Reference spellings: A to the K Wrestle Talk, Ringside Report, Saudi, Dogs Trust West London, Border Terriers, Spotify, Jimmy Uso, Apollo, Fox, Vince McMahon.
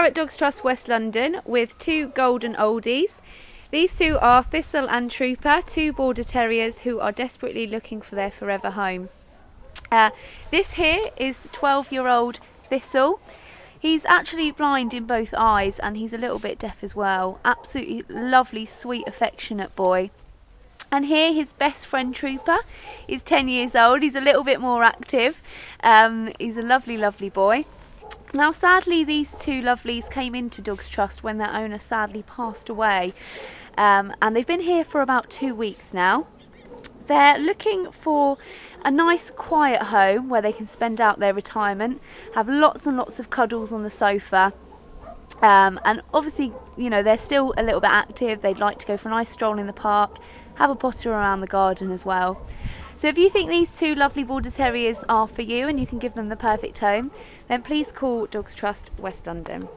are at Dogs Trust West London with two golden oldies. These two are Thistle and Trooper, two Border Terriers who are desperately looking for their forever home. This here is the 12-year-old Thistle. He's actually blind in both eyes and he's a little bit deaf as well. Absolutely lovely, sweet, affectionate boy. And here his best friend Trooper is 10 years old. He's a little bit more active. He's a lovely, lovely boy. Now sadly these two lovelies came into Dogs Trust when their owner sadly passed away. And they've been here for about 2 weeks now. They're looking for a nice quiet home where they can spend out their retirement, have lots and lots of cuddles on the sofa, and obviously, you know, they're still a little bit active. They'd like to go for a nice stroll in the park, have a potter around the garden as well. So if you think these two lovely Border Terriers are for you and you can give them the perfect home, then please call Dogs Trust West London.